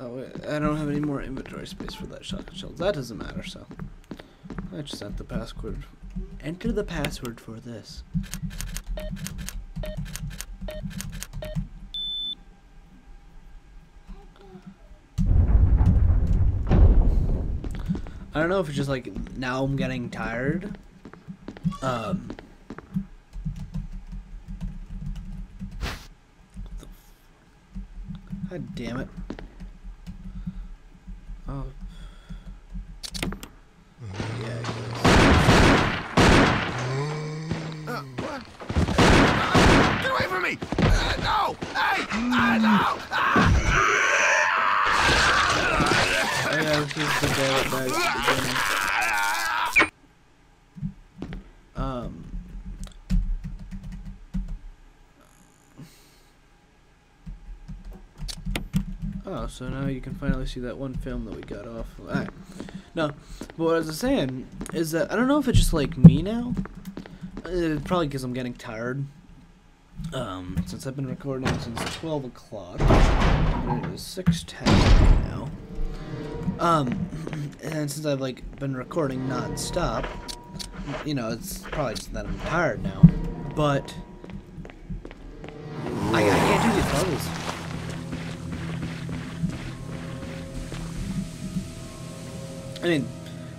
Oh, wait, I don't have any more inventory space for that shotgun shell. That doesn't matter, so. I just sent the password. Enter the password for this. I don't know if it's just like, now I'm getting tired. God damn it. Oh. Yeah, what? Get away from me! No! Hey! No! Yeah, this is the bad guy. Oh, so now you can finally see that one film that we got off. Alright. No, but what I was saying is that I don't know if it's just like me now. It's probably because I'm getting tired. Since I've been recording since 12 o'clock. It is 6:10 right now. And since I've like been recording non-stop, you know, it's probably just that I'm tired now. But I can't do these puzzles. I mean,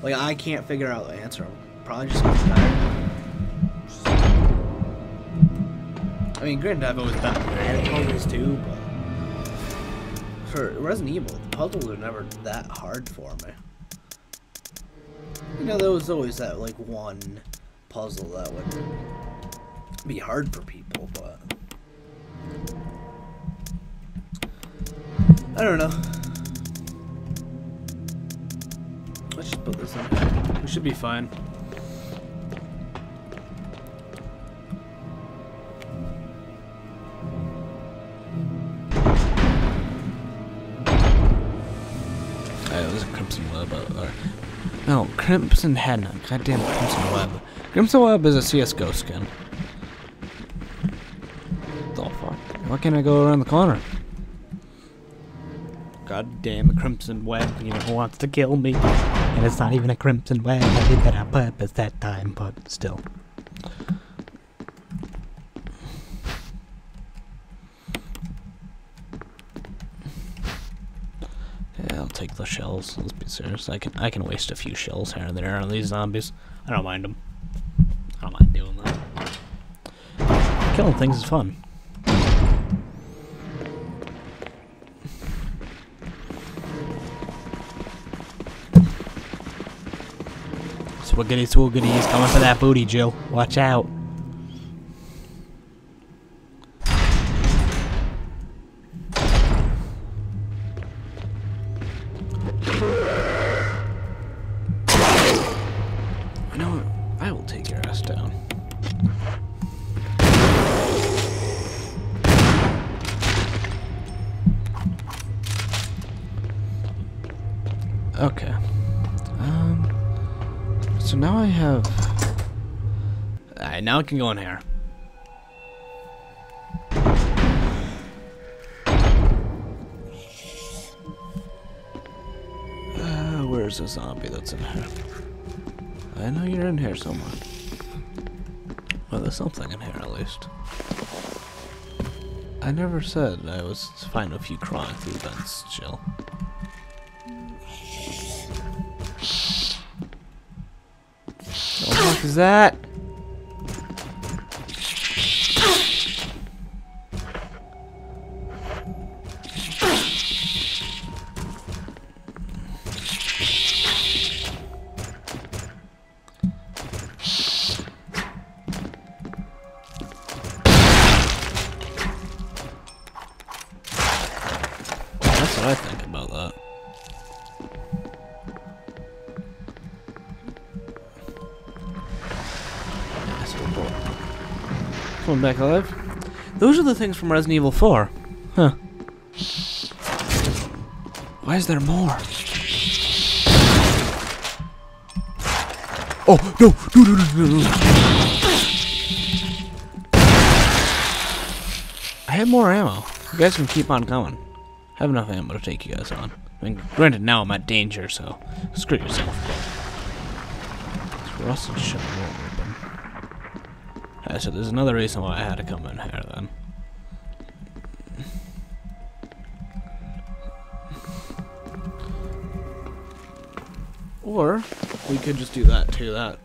like, I can't figure out the answer. I'm probably just gonna die. I mean, granted, I've always been bad at puzzles too, but for Resident Evil, the puzzles are never that hard for me. You know, there was always that, like, one puzzle that would be hard for people, but I don't know. Let's just put this in. We should be fine. Alright, there's a Crimson Web or no, Crimson Head. Goddamn Crimson Web. Crimson Web is a CSGO skin. What the fuck? Why can't I go around the corner? Goddamn Crimson Web, you know, wants to kill me. And it's not even a Crimson Web, I did that on purpose that time, but still. Yeah, I'll take the shells, let's be serious. I can waste a few shells here and there on these zombies. I don't mind them. I don't mind doing that. Killing things is fun. Swiggity swooggity, he's coming for that booty, Jill. Watch out. You know what? I will take your ass down. Okay. So now I have... Alright, now I can go in here. Where's the zombie that's in here? I know you're in here somewhere. Well, there's something in here at least. I never said I was fine with you crawling through vents, Jill. What is that? That's what I think about that. Coming back alive. Those are the things from Resident Evil 4. Huh. Why is there more? Oh, no! No, no, no, no. I have more ammo. You guys can keep on coming. I have enough ammo to take you guys on. I mean, granted, now I'm at danger, so screw yourself. This rusted shell won't open. Alright, so there's another reason why I had to come in here then. Or we could just do that too. That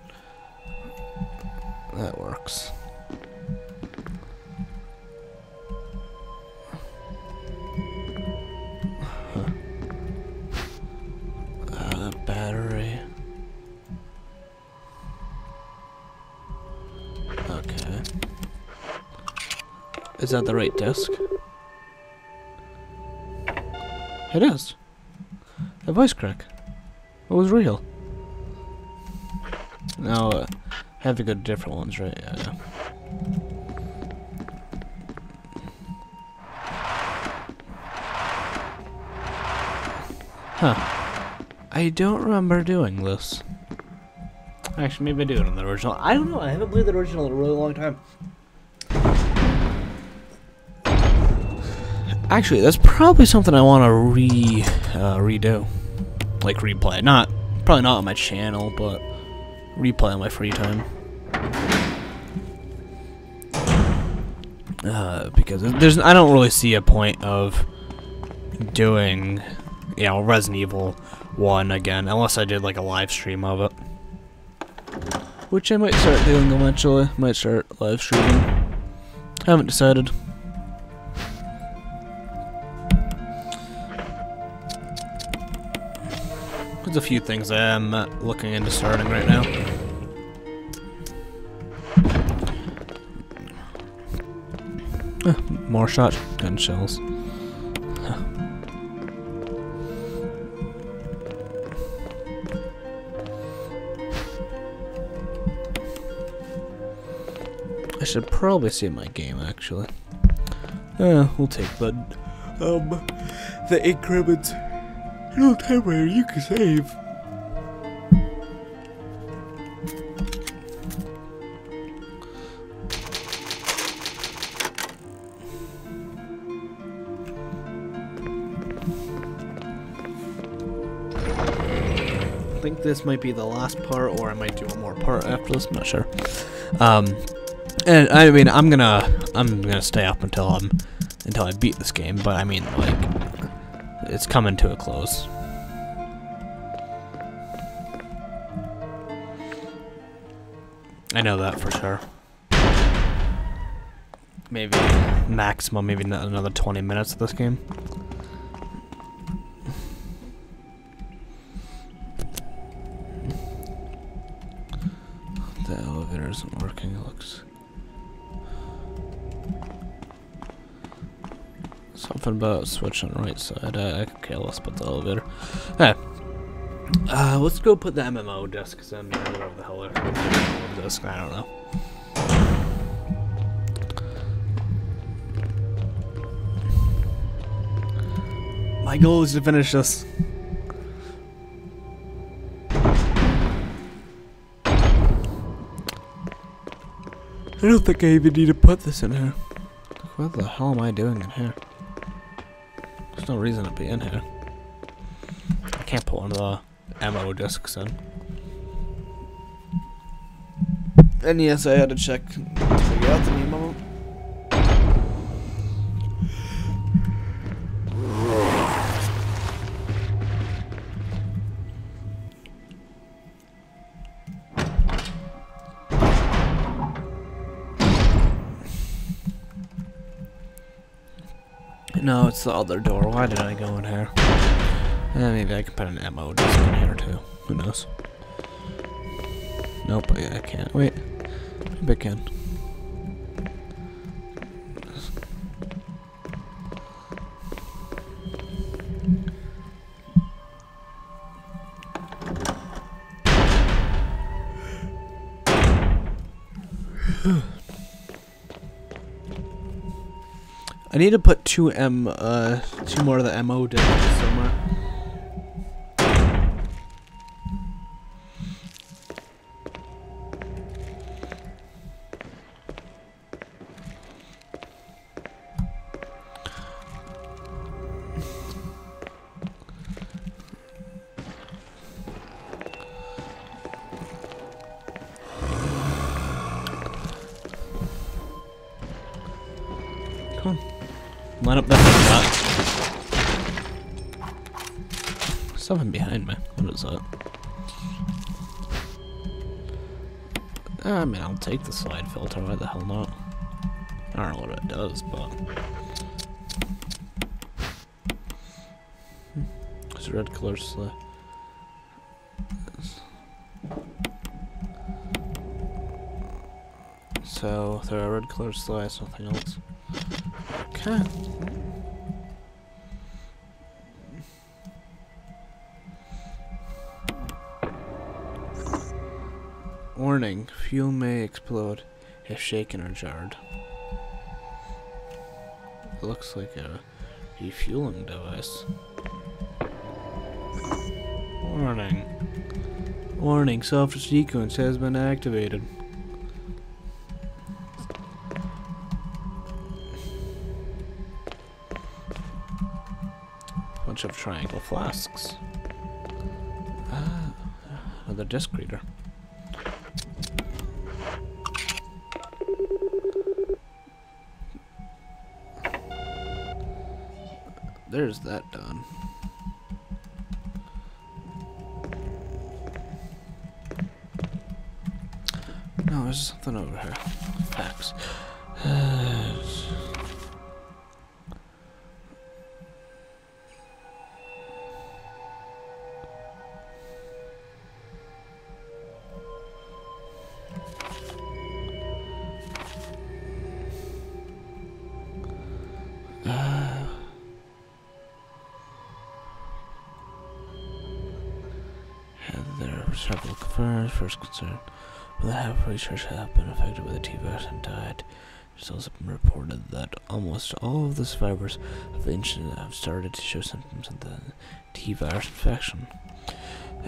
works. The battery. Okay. Is that the right disc? It is. A voice crack. It was real. Now, I have to go to different ones, right? Yeah. Huh. I don't remember doing this. Actually, maybe I do it on the original. I don't know. I haven't played the original in a really long time. Actually, that's probably something I want to redo. Like replay, probably not on my channel, but replay on my free time. Because I don't really see a point of doing, you know, Resident Evil 1 again, unless I did like a live stream of it, which I might start doing eventually. Might start live streaming. Haven't decided. There's a few things I am looking into starting right now. More shotgun shells. I should probably save my game actually. We'll take the increments. No time where you can save. I think this might be the last part, or I might do one more part after this. I'm not sure. And I mean, I'm gonna stay up until I beat this game. But I mean, like, it's coming to a close. I know that for sure. Maybe maximum, maybe not another 20 minutes of this game. The elevator isn't working, it looks. Something about switching right side. I could care less about the elevator. Hey, let's go put the MMO discs in there, whatever the hell they're called. MMO disc, I don't know. My goal is to finish this. I don't think I even need to put this in here. What the hell am I doing in here? There's no reason to be in here. I can't put one of the ammo discs in. And yes, I had to check to figure out the name of it. No, it's the other door. Why did I go in here? Maybe I can put an ammo disc in here too. Who knows? Nope, I can't. Wait. Maybe I can. I need to put two more of the MO discs somewhere. Line up that thing up. Something behind me. What is that? I mean, I'll take the slide filter. Why the hell not? I don't know what it does, but... It's red color slide. So, there are red color slides, nothing else. Okay. Warning, fuel may explode if shaken or jarred. It looks like a refueling device. Warning. Warning, self sequence has been activated. Bunch of triangle flasks. Ah, another disc reader. There's that done. No, there's something over here. Facts. First concern, when the half research have been affected by the T-virus and died, it's also been reported that almost all of the survivors of the incident have started to show symptoms of the T-virus infection.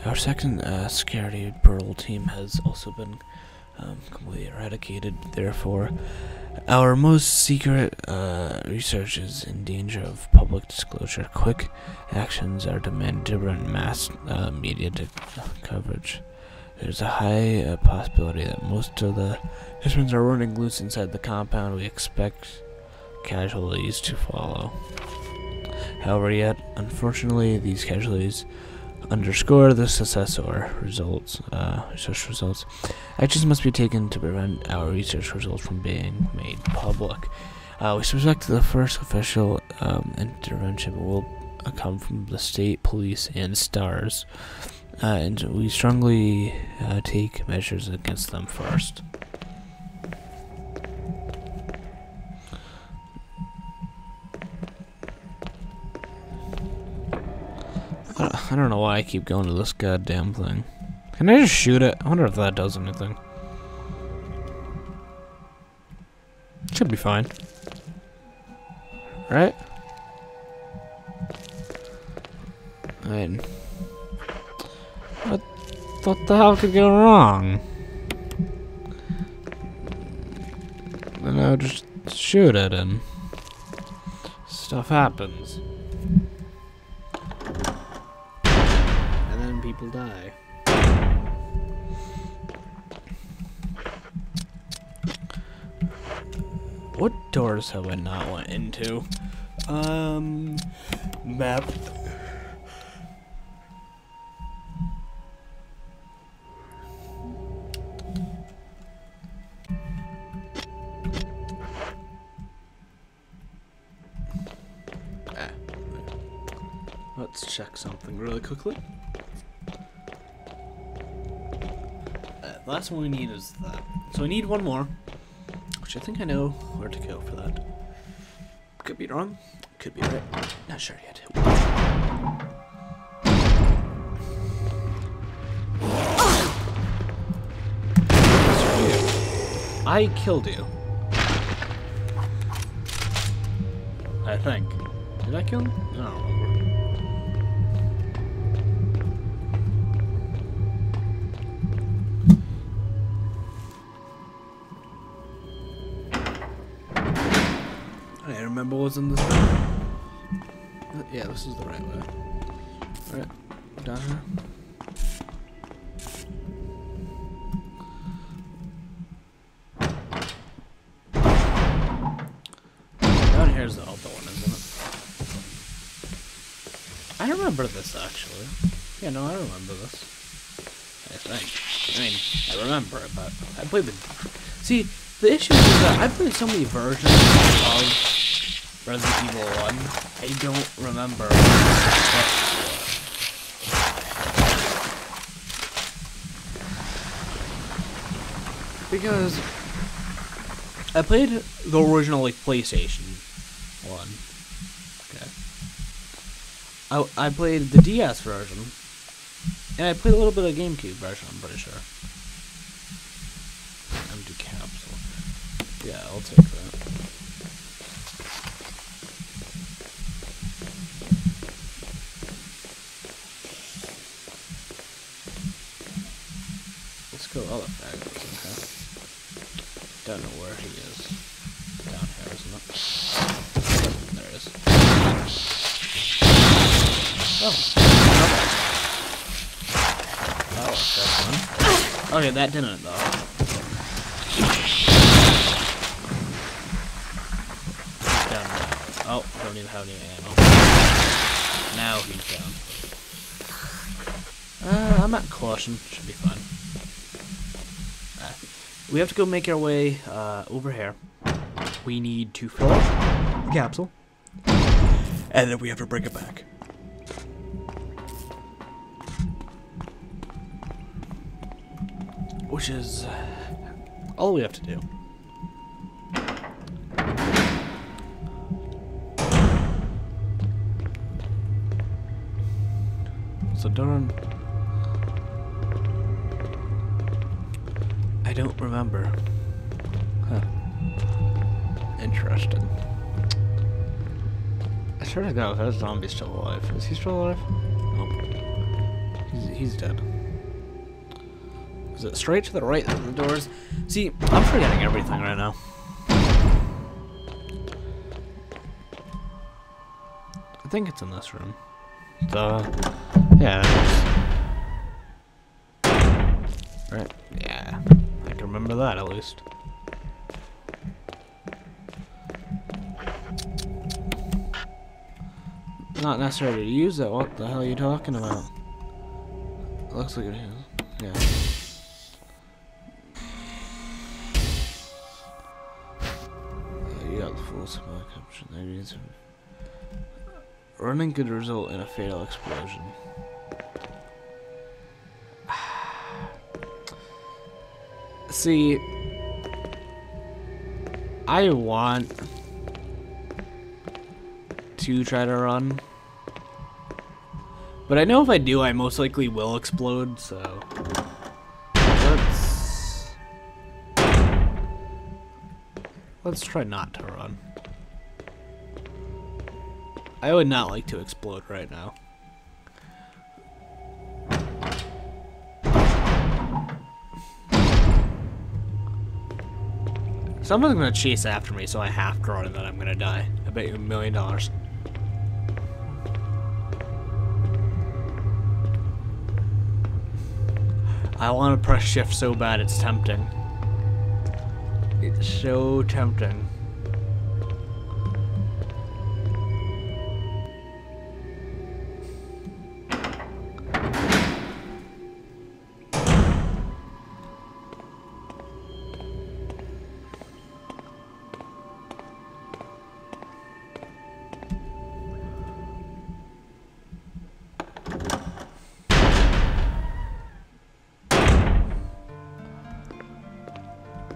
Our second security patrol team has also been completely eradicated, therefore our most secret research is in danger of public disclosure. Quick actions are demanded to prevent mass media coverage. There's a high possibility that most of the instruments are running loose inside the compound. We expect casualties to follow. However, yet, unfortunately, these casualties underscore the success of our results, research results. Actions must be taken to prevent our research results from being made public. We suspect the first official intervention will come from the state police and STARS. And we strongly take measures against them first. I don't know why I keep going to this goddamn thing. Can I just shoot it? I wonder if that does anything. Should be fine. Right? I mean... What the hell could go wrong? Then I would just shoot at him. Stuff happens. And then people die. What doors have I not went into? Map. Let's check something really quickly. Last one we need is that. So I need one more, which I think I know where to go for that. Could be wrong, could be right. Not sure yet. I killed you. I think. Did I kill him? I don't remember. Remember what was in this room? Yeah, this is the right way. Alright, down here. Down here is the other one, isn't it? I remember this, actually. Yeah, no, I remember this. I think. I mean, I remember it, but I played the... See, the issue is that I played so many versions of Resident Evil 1, I don't remember what the steps were. Because I played the original, like, PlayStation 1. Okay. I played the DS version, and I played a little bit of GameCube version, I'm pretty sure. Empty capsule. Yeah, I'll take that. Let's go all the factors. Don't know where he is. Down here, isn't it? There it is. Oh. Oh, that's one. Okay, that didn't, though. He's down now. Oh, don't even have any ammo. Now he's down. I'm at caution. Should be fine. We have to go make our way over here. We need to fill up the capsule, and then we have to bring it back. Which is all we have to do. So darn... I don't remember. Huh. Interesting. I swear to God, that zombie's still alive. Is he still alive? Nope. He's dead. Is it straight to the right of the doors? See, I'm forgetting everything right now. I think it's in this room. Yeah. Right. Yeah. Remember that, at least. Not necessary to use that. What the hell are you talking about? It looks like it is. Yeah. You got the full supply caption. Running could result in a fatal explosion. See, I want to try to run, but I know if I do, I most likely will explode, so let's try not to run. I would not like to explode right now. Someone's gonna chase after me, so I have to run, and then I'm gonna die. I bet you $1 million. I want to press shift so bad, it's tempting. It's so tempting.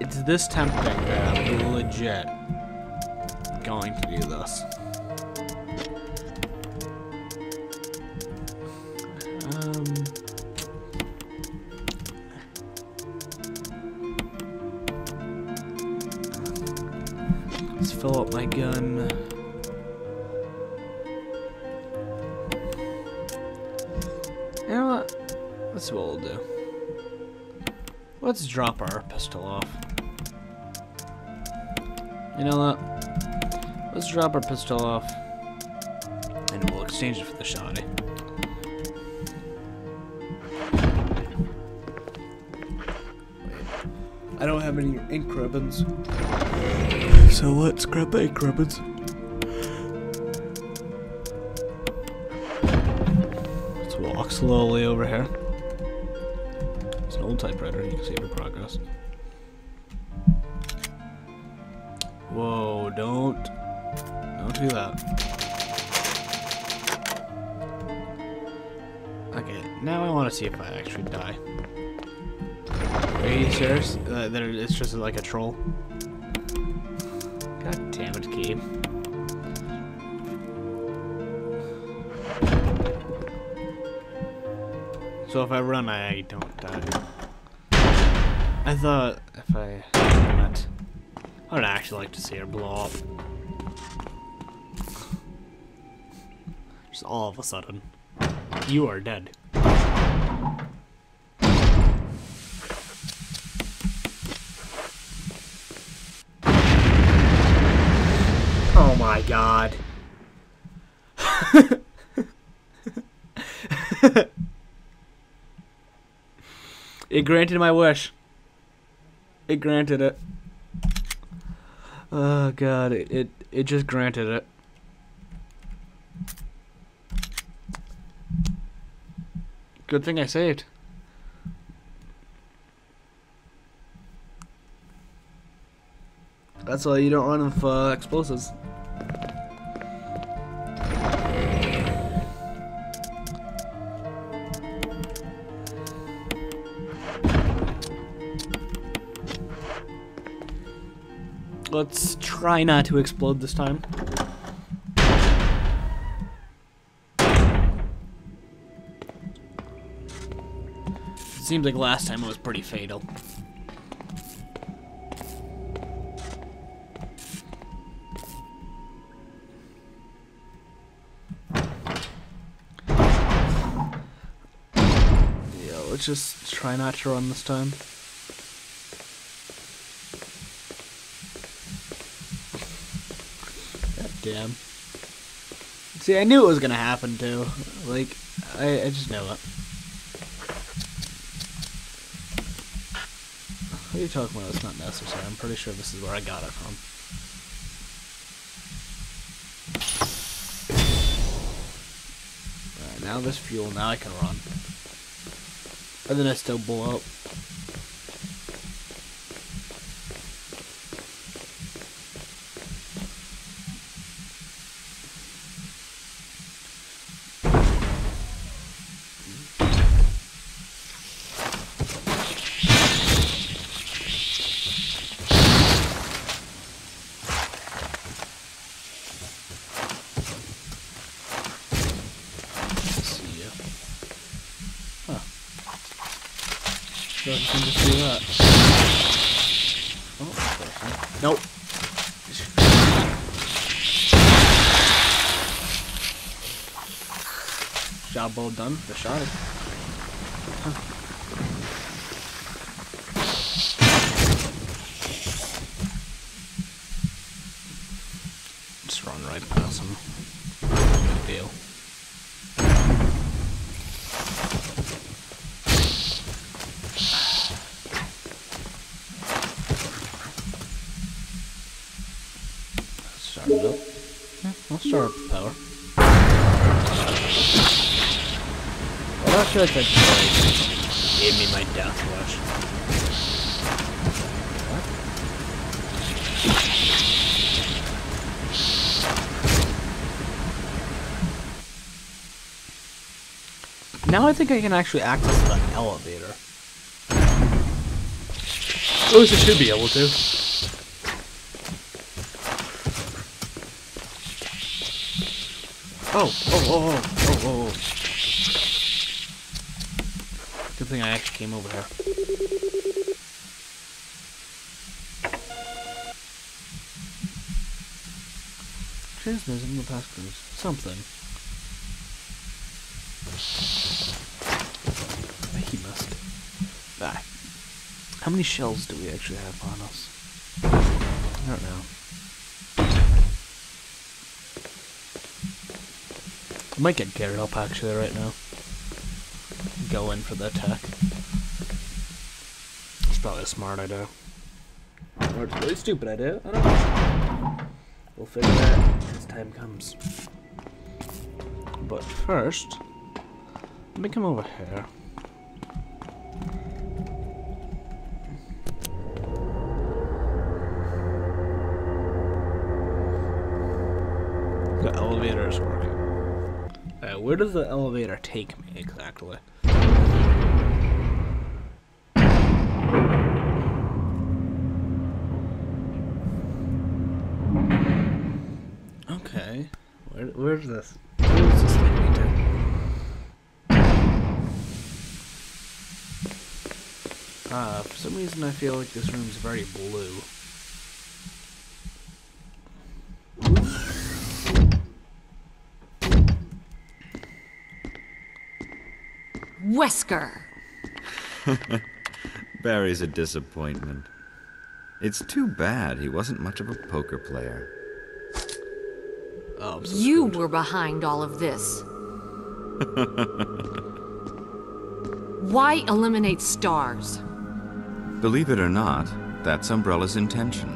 It's this tempting that I'm legit going to do this. Let's fill up my gun. You know what? That's what we'll do. Let's drop our pistol off. You know what? Let's drop our pistol off, and we'll exchange it for the shotty. I don't have any ink ribbons, so let's grab the ink ribbons. walk slowly over here. It's an old typewriter, you can save your progress. Whoa, don't do that. Okay, now I want to see if I actually die. Are you serious? It's just like a troll? God damn it, game. So if I run, I don't die. I thought if I... I would actually like to see her blow up. Just all of a sudden. You are dead. Oh my god. It granted my wish. It granted it. Oh god, it just granted it. Good thing I saved. That's why you don't run with explosives. Let's try not to explode this time. It seems like last time it was pretty fatal. Yeah, let's just try not to run this time. Damn. See, I knew it was gonna happen too. Like, I just know it. What are you talking about? It's not necessary. I'm pretty sure this is where I got it from. Alright, now there's fuel. Now I can run. And then I still blow up. So I can just do that. Oh, nope. Job well done. The shot. Just run right past him. Good deal. Start with power. I'm not sure if that really gave me my death wish. What? Now I think I can actually access the elevator. At least I should be able to. Oh. Good thing I actually came over here. Transmitters in the past cruise. Something. He must. Ah. How many shells do we actually have on us? I don't know. I might get geared up actually right now. Go in for the attack. It's probably a smart idea. Or it's a really stupid idea. I don't know. We'll figure that out as time comes. But first, Let me come over here. The elevator is working. Where does the elevator take me exactly? Okay. Where's this? Where does this take me to? For some reason I feel like this room's very blue. Wesker! Barry's a disappointment. It's too bad he wasn't much of a poker player. Oh, you were behind all of this. Why eliminate stars? Believe it or not, that's Umbrella's intention.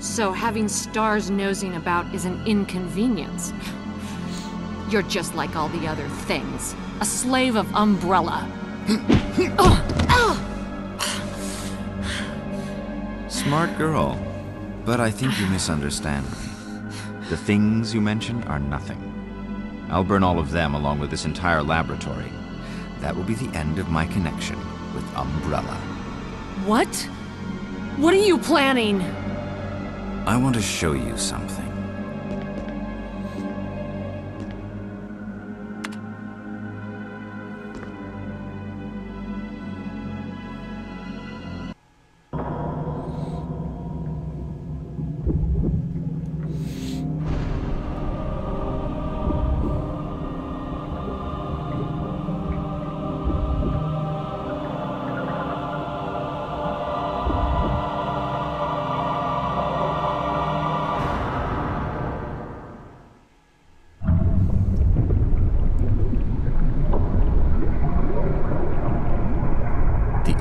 So having stars nosing about is an inconvenience. You're just like all the other things. A slave of Umbrella. Smart girl. But I think you misunderstand me. The things you mentioned are nothing. I'll burn all of them along with this entire laboratory. That will be the end of my connection with Umbrella. What? What are you planning? I want to show you something.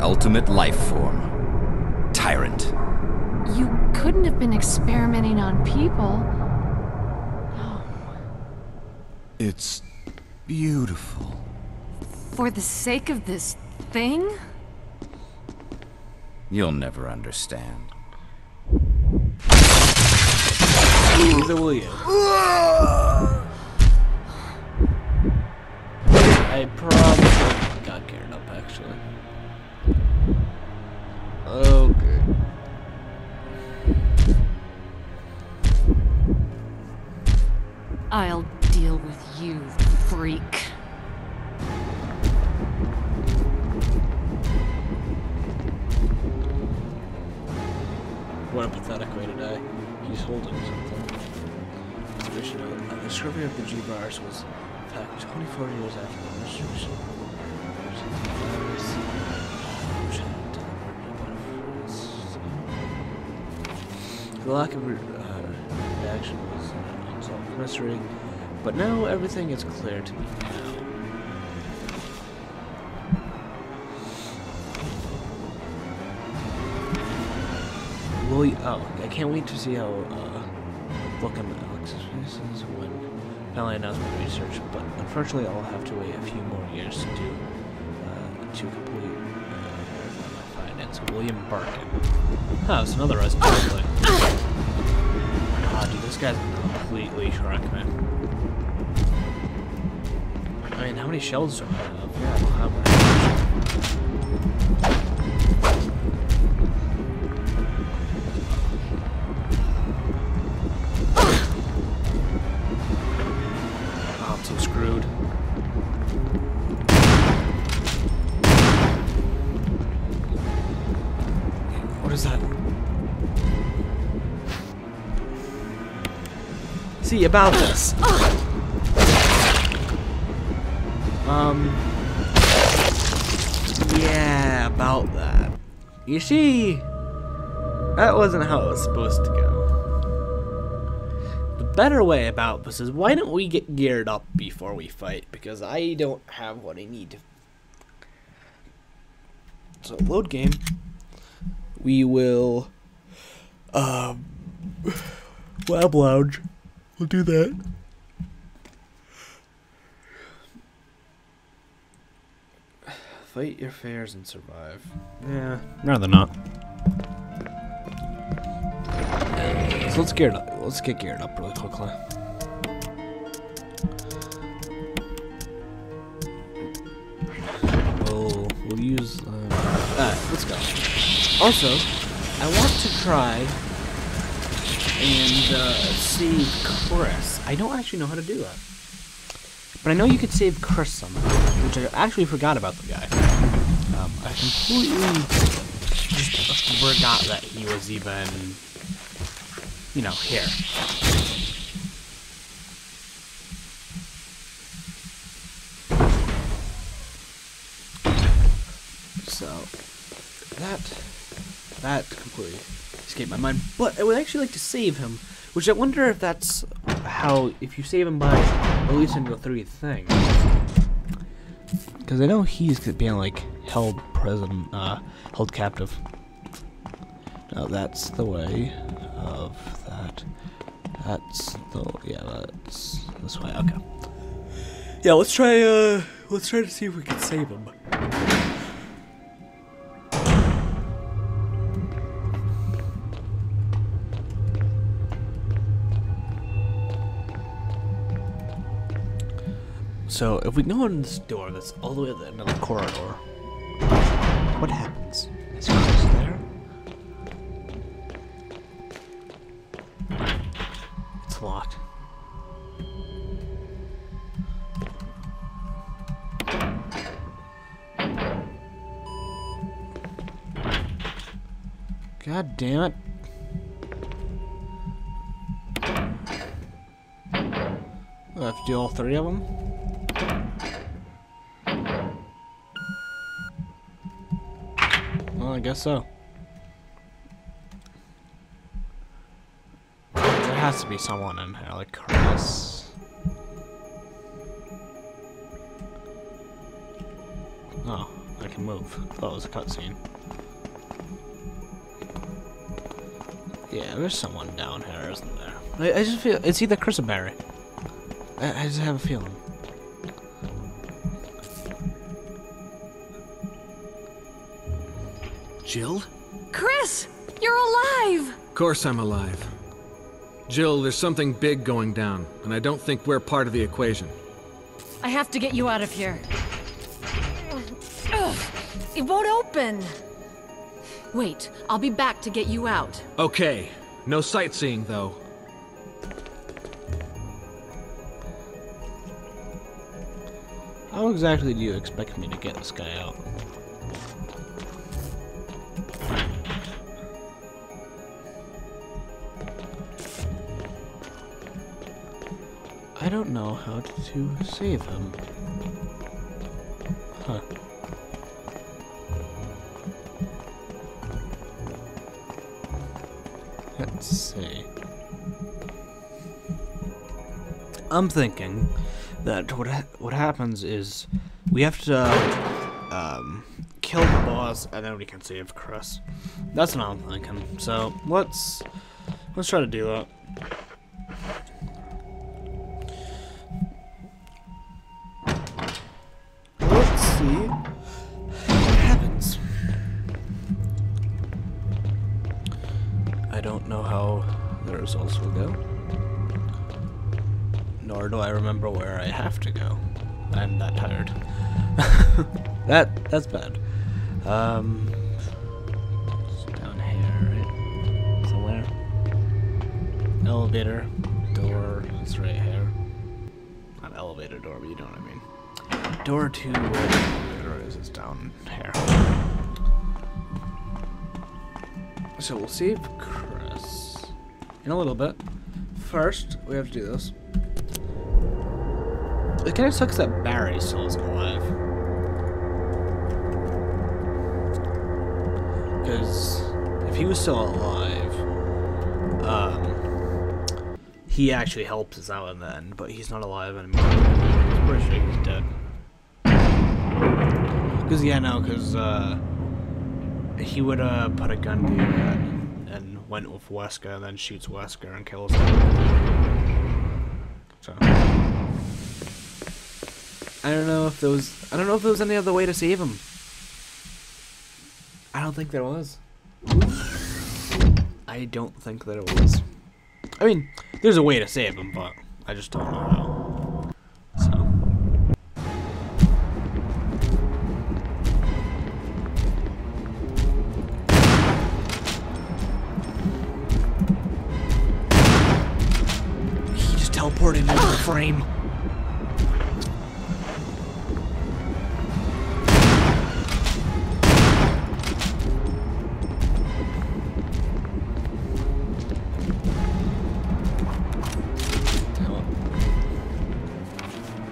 Ultimate life form. Tyrant. You couldn't have been experimenting on people. No. It's beautiful. For the sake of this thing? You'll never understand. Neither will you. I probably got geared up, actually. Okay. I'll deal with you, freak. What a pathetic way to die. He's holding something. The discovery of the G-virus was in fact 24 years after the administration. The lack of reaction was an unsolved mystery, but now everything is clear to me now. Oh, I can't wait to see how look on Alex's faces when finally announced my research, but unfortunately I'll have to wait a few more years to do to complete my findings. William Birkin. Oh, it's another resident thing. God, dude, this guy's completely shrunk, man. I mean, how many shells do I have? Yeah, I don't have one. Oh, I'm so screwed. What is that? See about this. Yeah, about that. You see, that wasn't how it was supposed to go. The better way about this is, why don't we get geared up before we fight? Because I don't have what I need. So load game. We will web lounge. We'll do that. Fight your fears and survive. Yeah, rather not. So let's gear it up. Let's get geared up really quickly. We'll use. Alright, let's go. Also, I want to try and save Chris. I don't actually know how to do that, but I know you could save Chris somehow, which I actually forgot about the guy. I completely just forgot that he was even, you know, here. So that completely escaped my mind. But I would actually like to save him, which I wonder if that's how, if you save him by releasing the three things. Because I know he's being like held prison, held captive. Now that's the way of that. That's this way. Okay. Yeah, let's try to see if we can save him. So, if we go in this door that's all the way at the end of the corridor, what happens? Is Chris there? It's locked. God damn it. I have to do all three of them? I guess so. There has to be someone in here, like Chris. Oh, I can move. I thought it was a cutscene. Yeah, there's someone down here, isn't there? I just feel it's either Chris or Barry. I just have a feeling. Jill? Chris! You're alive! Of course I'm alive. Jill, there's something big going down, and I don't think we're part of the equation. I have to get you out of here. Ugh, it won't open! Wait, I'll be back to get you out. Okay. No sightseeing, though. How exactly do you expect me to get this guy out? I don't know how to save him. Huh. Let's see. I'm thinking that what happens is we have to kill the boss, and then we can save Chris. That's what I'm thinking. So let's try to do that. That's bad. It's down here, right? Somewhere. Elevator, door, it's right here. Not elevator door, but you know what I mean. Door to where the elevator is, it's down here. So we'll save Chris in a little bit. First, we have to do this. It kind of sucks that Barry still isn't alive. Because if he was still alive, he actually helps us out in the end, but he's not alive anymore. I'm pretty sure he's dead. Because, yeah, no, because he would put a gun to your head and went with Wesker and then shoots Wesker and kills him. So I don't know if there was any other way to save him. don't think there was. I don't think that it was. I mean, there's a way to save them, but I just don't know how. So. He just teleported into the frame.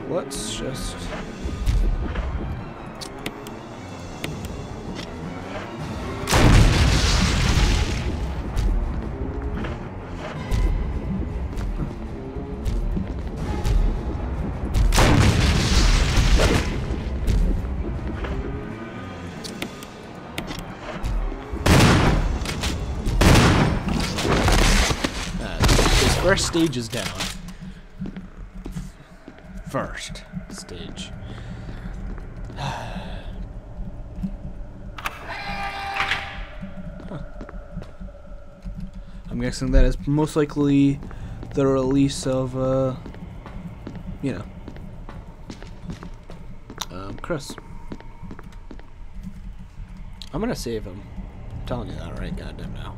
Let's just... This first stage is down. First stage. Huh. I'm guessing that is most likely the release of, you know, Chris. I'm gonna save him. I'm telling you that right goddamn now.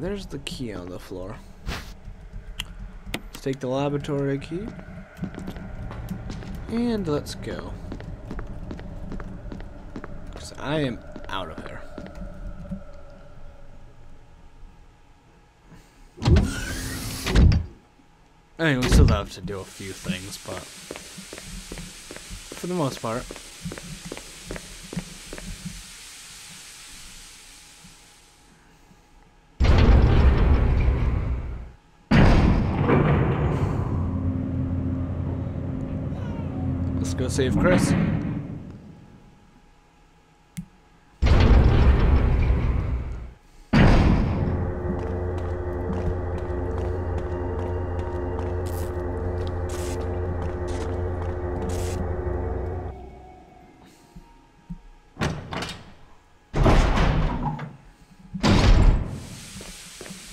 There's the key on the floor. Let's take the laboratory key. And let's go. Because I am out of here. I mean, we still have to do a few things, but for the most part. Go save Chris.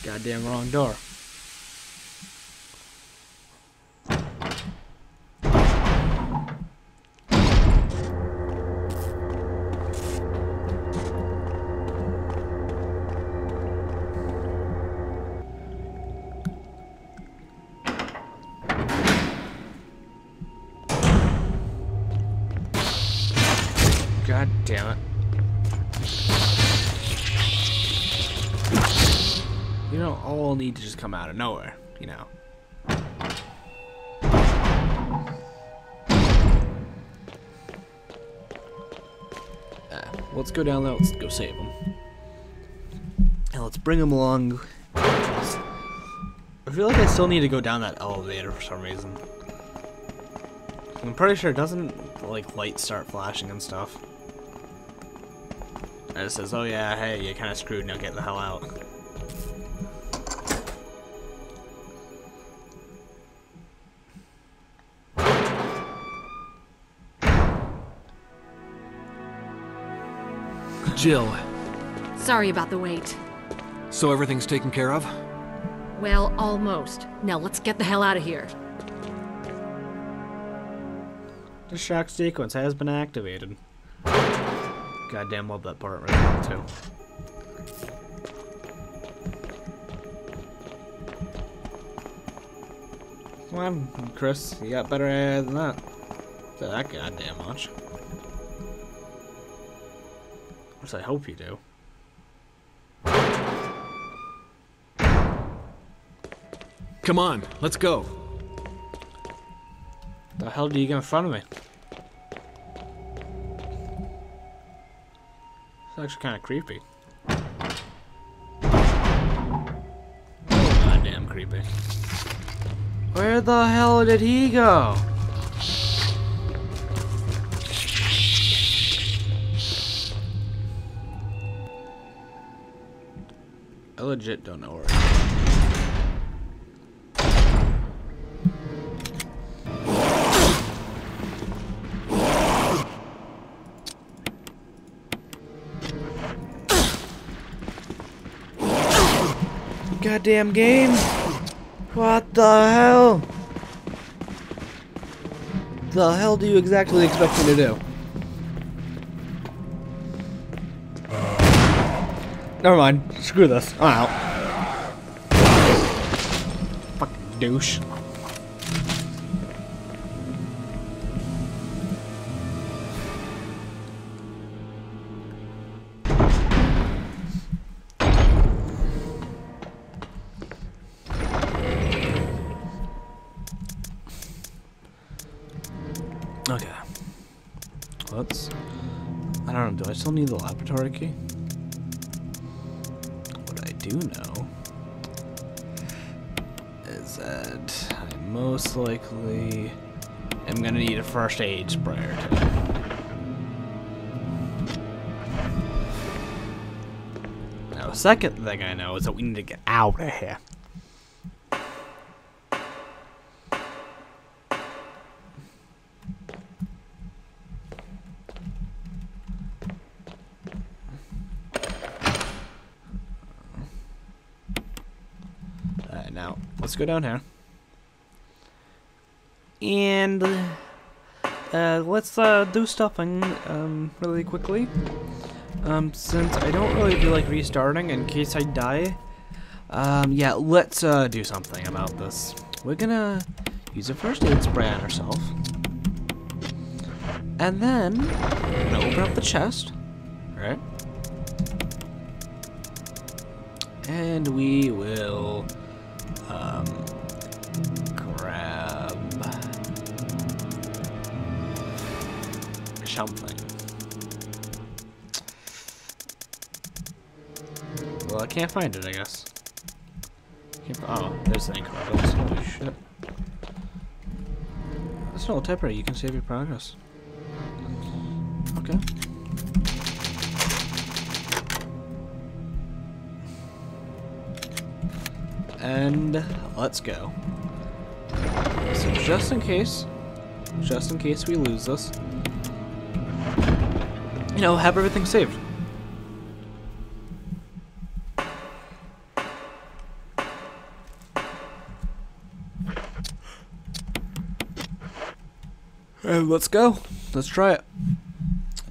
Goddamn wrong door. God damn it. You don't all need to just come out of nowhere, you know. Let's go down there, let's go save him. And let's bring him along. I feel like I still need to go down that elevator for some reason. I'm pretty sure it doesn't, like, lights start flashing and stuff. And it says, oh yeah, hey, you're kind of screwed, now get the hell out. Jill. Sorry about the wait. So everything's taken care of? Well, almost. Now let's get the hell out of here. The shock sequence has been activated. Goddamn love that part right now, too. Come on, Chris. You got better AI than that. Not that goddamn much. Which I hope you do. Come on, let's go. The hell do you get in front of me? It's actually kind of creepy. Goddamn creepy. Where the hell did he go? I legit don't know where it is. Goddamn game! What the hell? The hell do you exactly expect me to do? Never mind. Screw this. I'm out. Fucking douche. Okay. Let's... I don't know. Do I still need the laboratory key? Do know is that I most likely am gonna need a first aid sprayer today. Now the second thing I know is that we need to get out of here. Let's go down here, and let's do stuff and really quickly. Since I don't really do like restarting in case I die, yeah, let's do something about this. We're gonna use a first aid spray on ourselves, and then we're gonna open up the chest, right? And we will. Grab something. Well, I can't find it, I guess. Oh, there's the incorrect. Holy shit. That's an old typewriter. You can save your progress. Okay. And let's go. So just in case we lose this, you know, have everything saved. And let's go. Let's try it.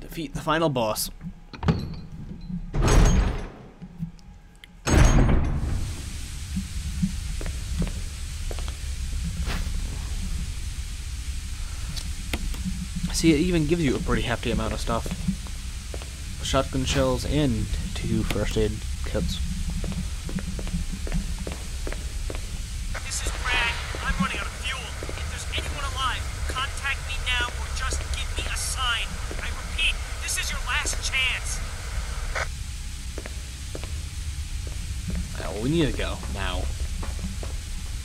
Defeat the final boss. See, it even gives you a pretty hefty amount of stuff. Shotgun shells and 2 first aid kits. This is Brad. I'm running out of fuel. If there's anyone alive, contact me now or just give me a sign. I repeat, this is your last chance. Well, we need to go now.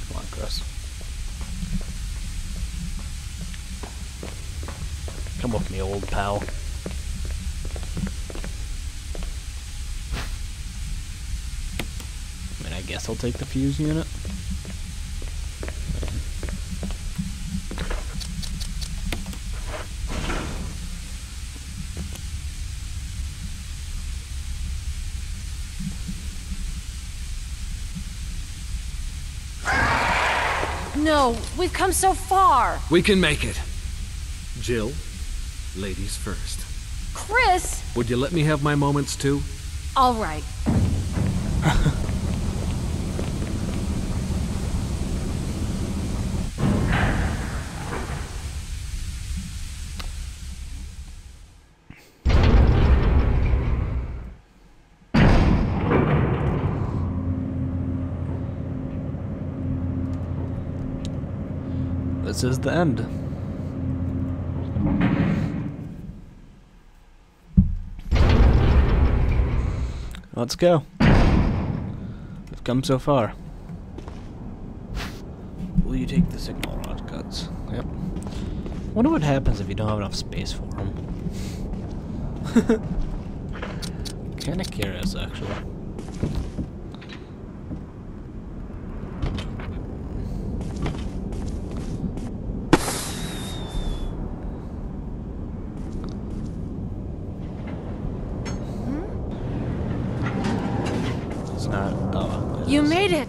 Come on, Chris. Come with me, old pal. I mean, I guess I'll take the fuse unit. No, we've come so far. We can make it. Jill? Ladies first. Chris! Would you let me have my moments too? All right. This is the end. Let's go. We've come so far. Will you take the signal rod cuts? Yep. Wonder what happens if you don't have enough space for them. Kinda curious, actually. not. Oh. You made it.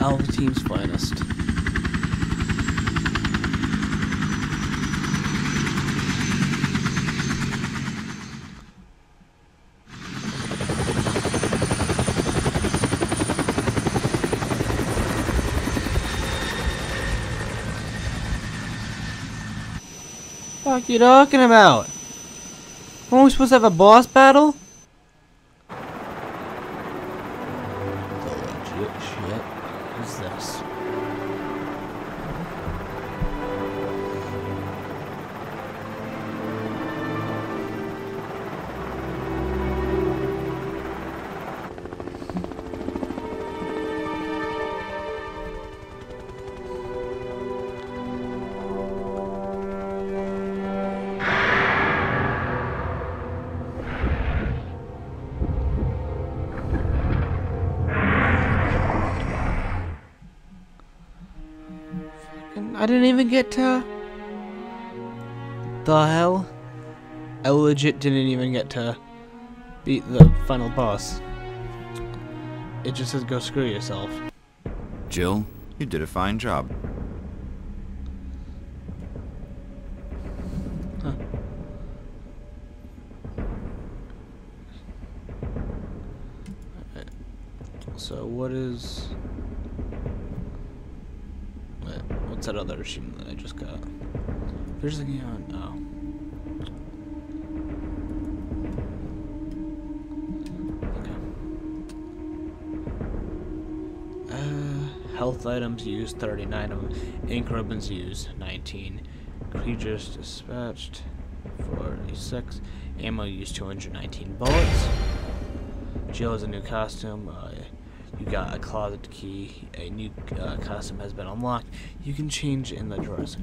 Alpha Team's finest. What the fuck are you talking about? Weren't we supposed to have a boss battle? I didn't even get to... The hell? I legit didn't even get to beat the final boss. It just says go screw yourself. Jill, you did a fine job. Huh. Right. So what is... What's that other achievement that I just got? There's the game on. Oh. Okay. Health items used 39 of them. Ink ribbons used 19. Creatures dispatched 46. Ammo used 219 bullets. Jill has a new costume. You got a closet key, a new costume has been unlocked. You can change in the dresser.